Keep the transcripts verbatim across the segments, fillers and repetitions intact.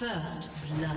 First blood.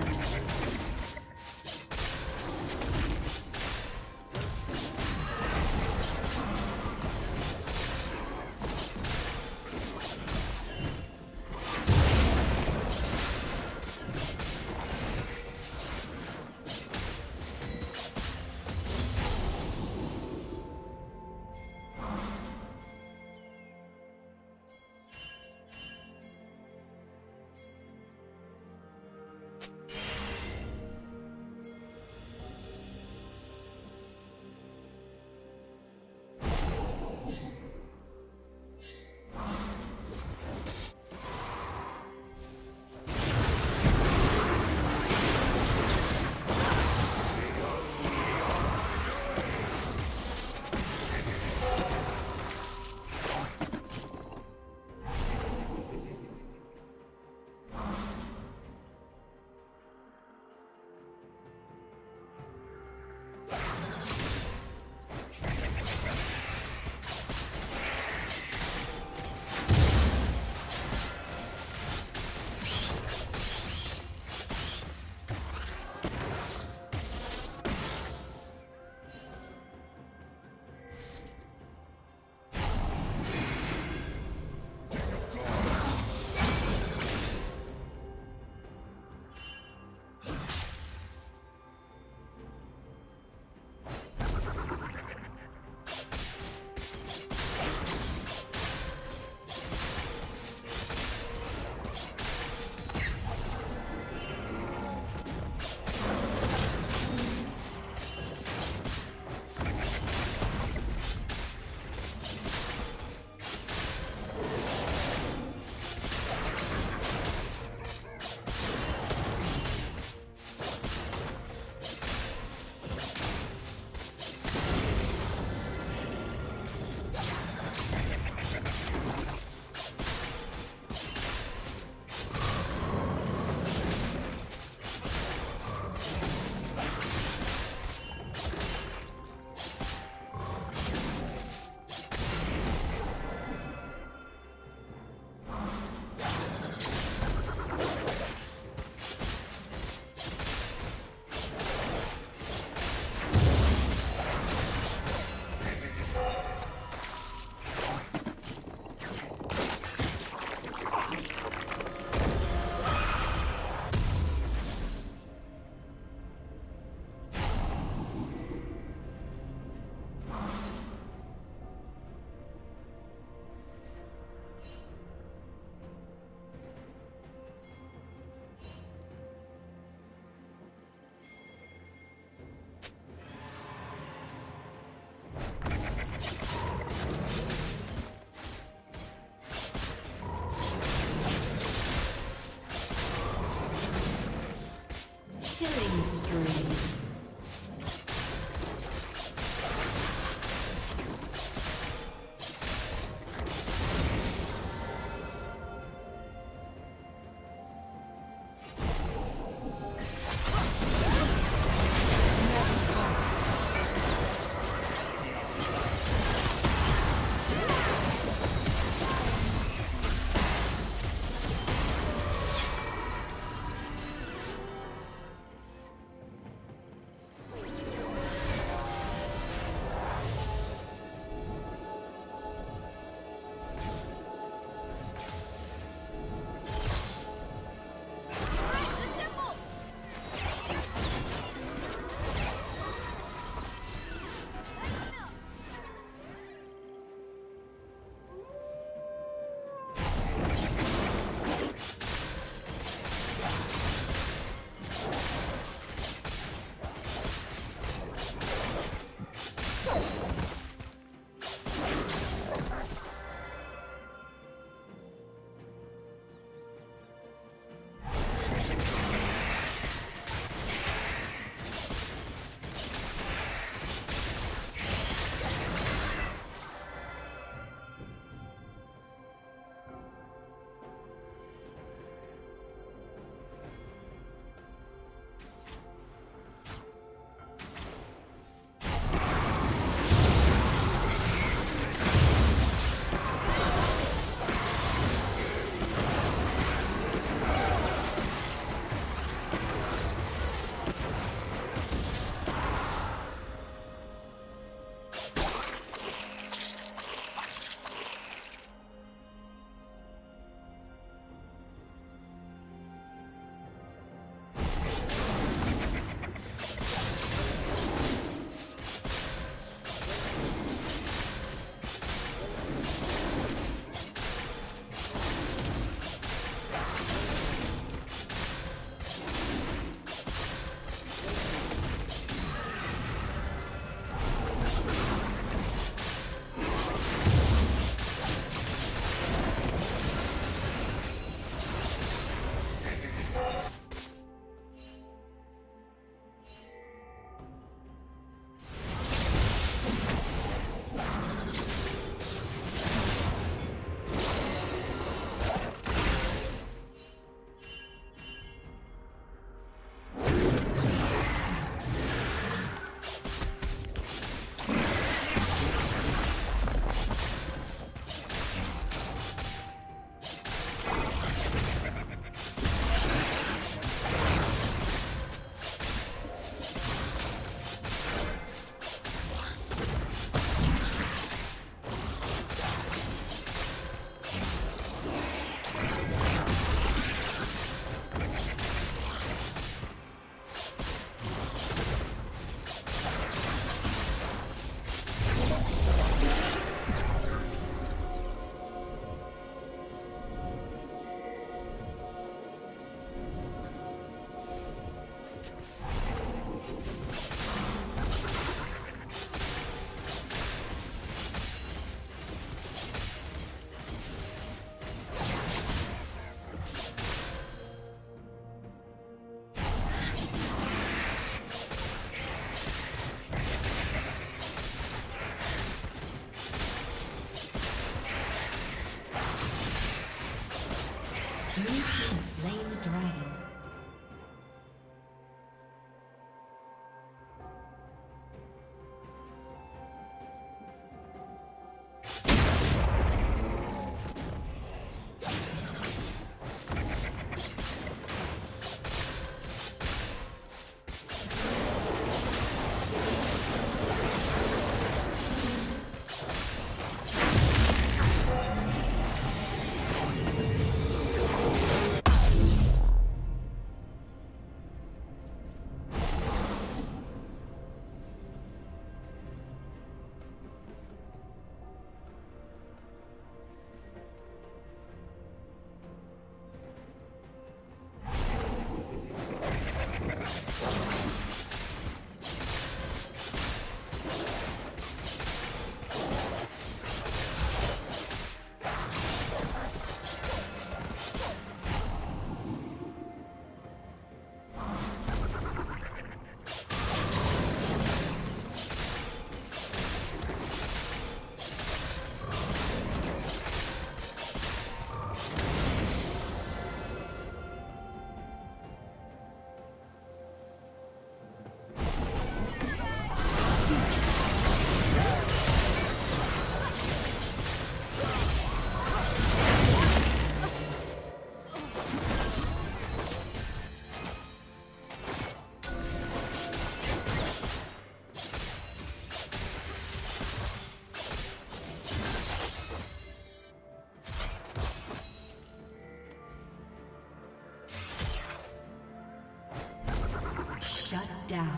Shut down.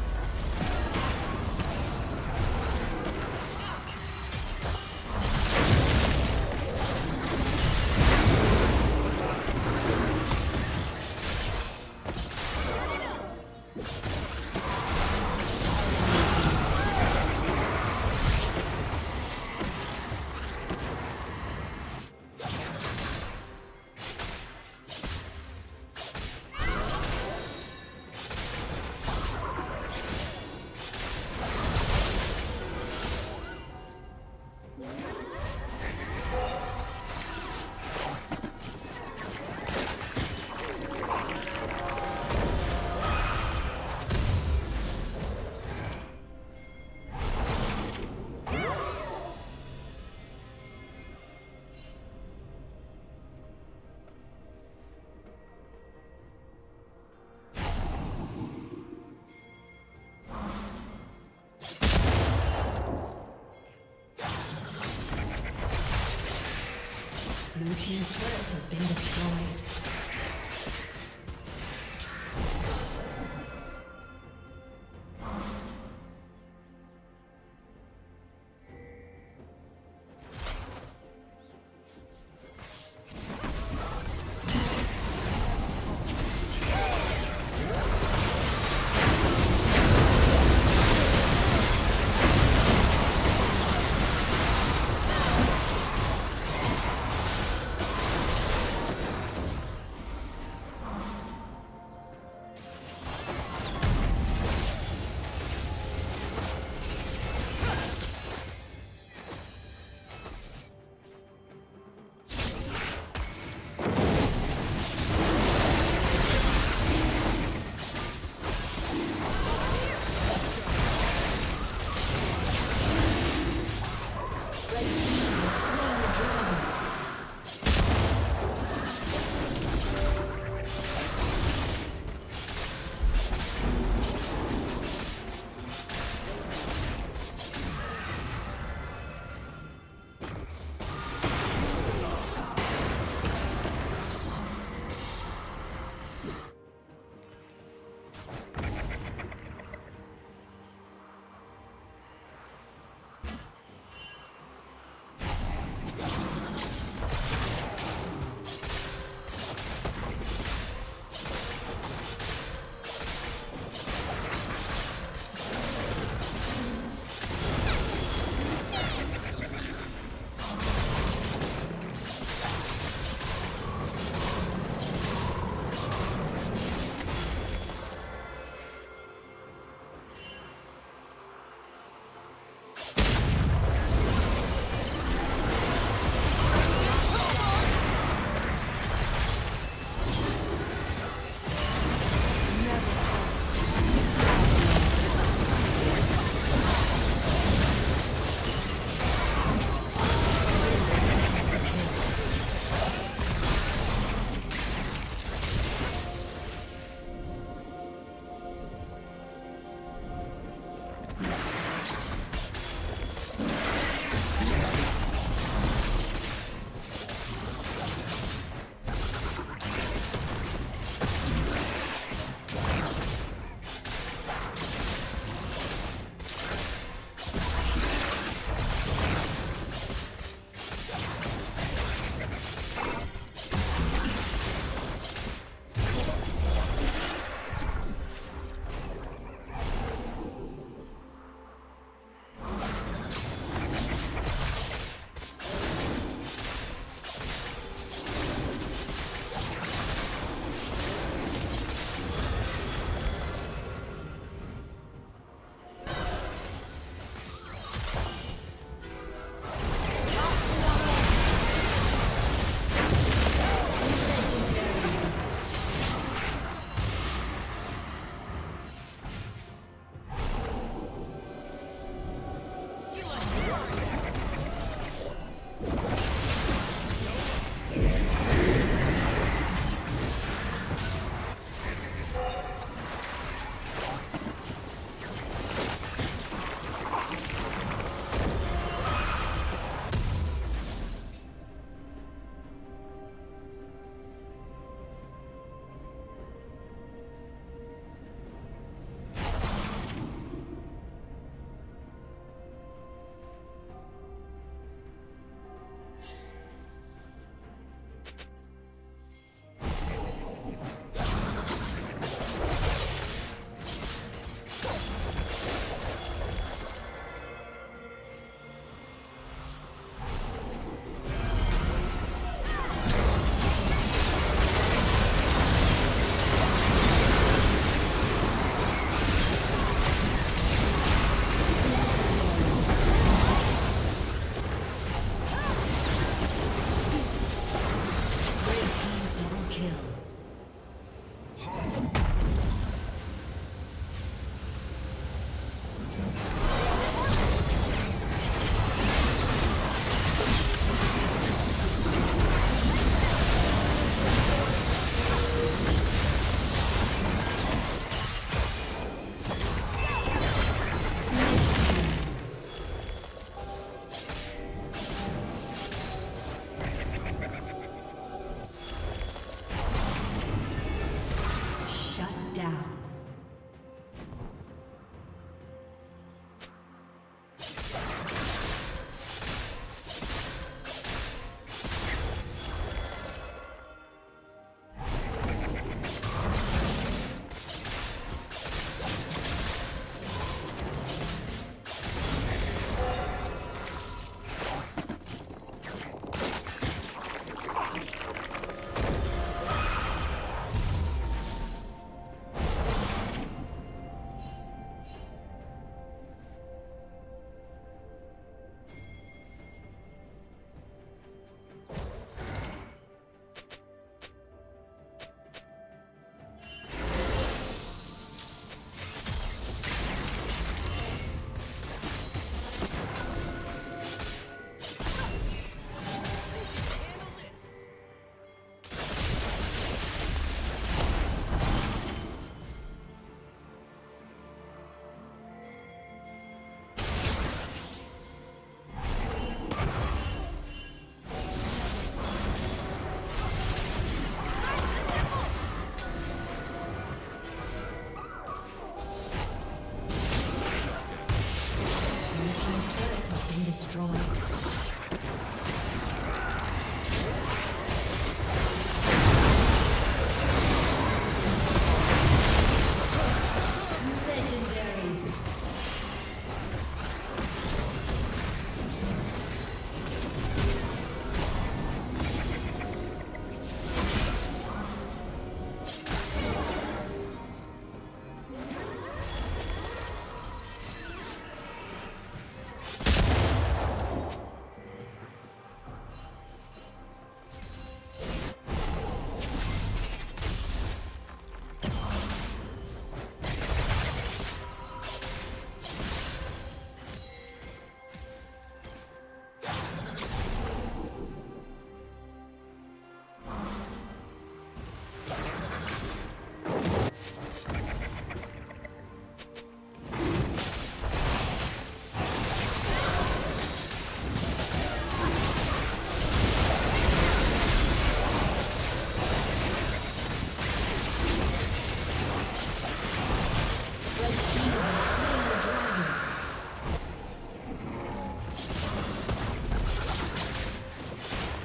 Blue team's turret has been destroyed.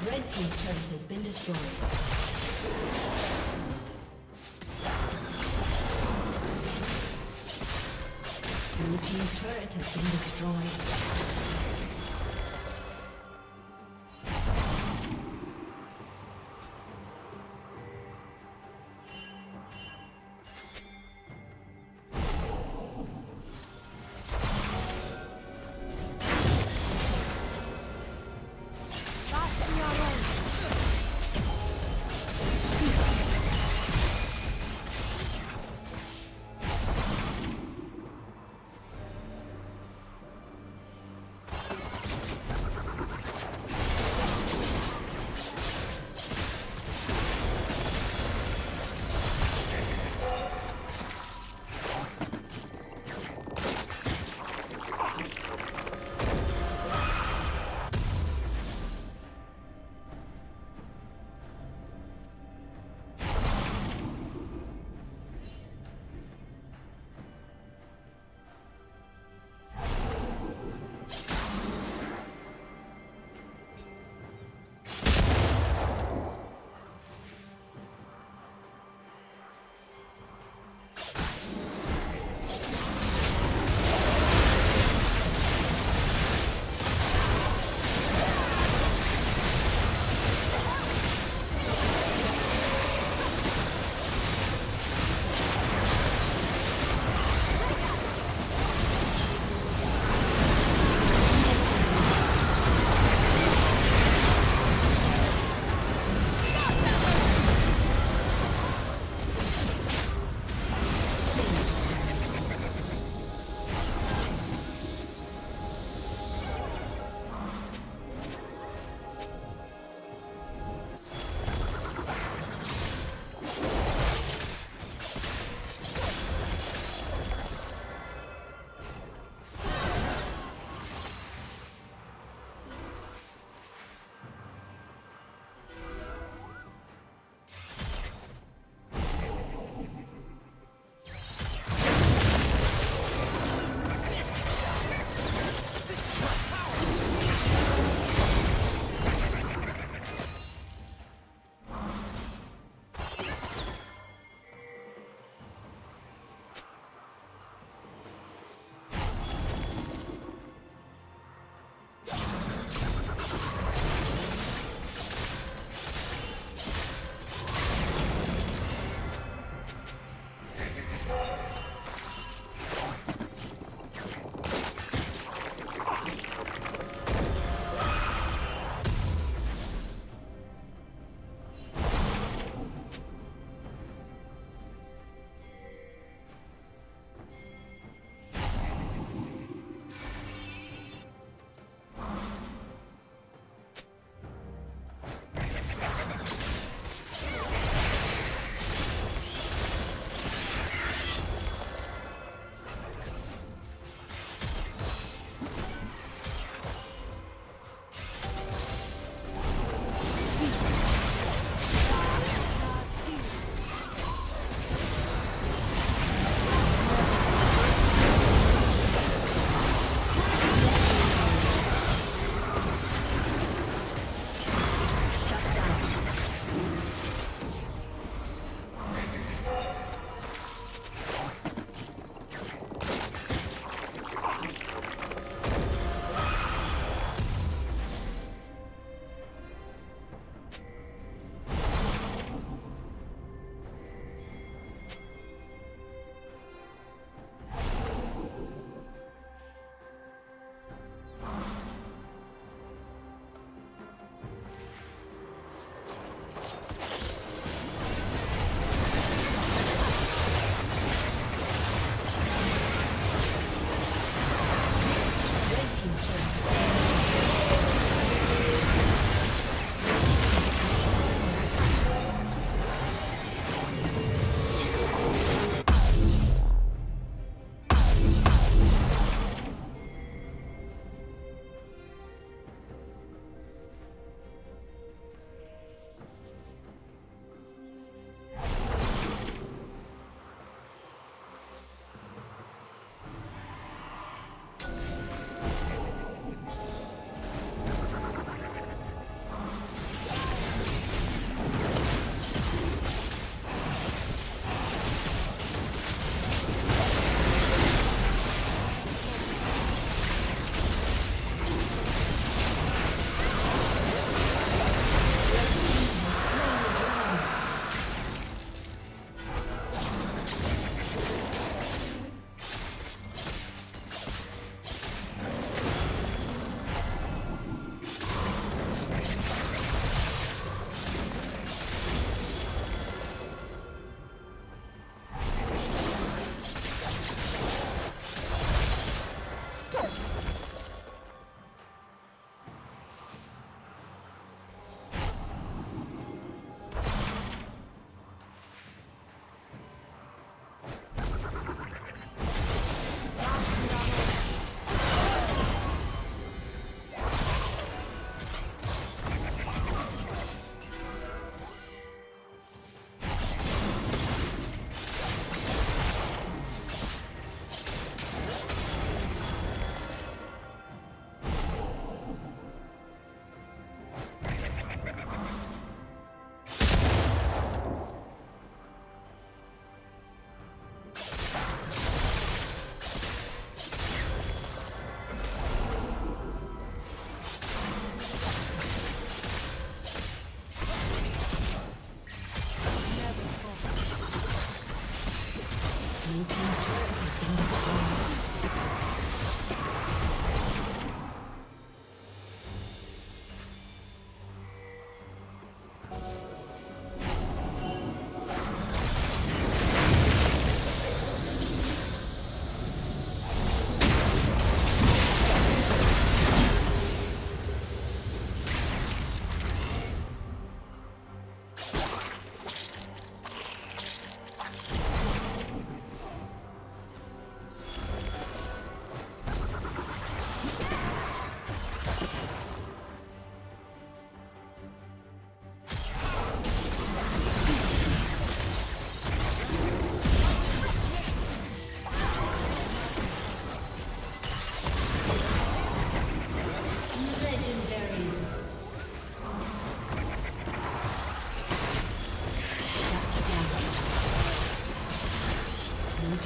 Blue team's turret has been destroyed.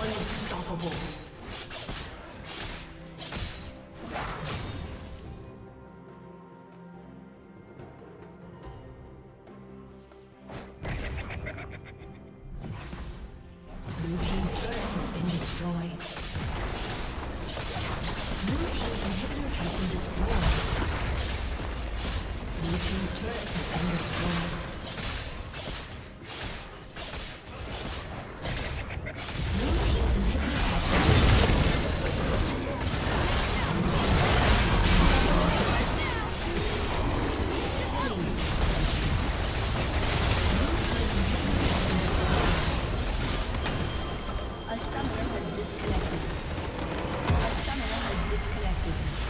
Unstoppable. A summoner has disconnected. A summoner has disconnected.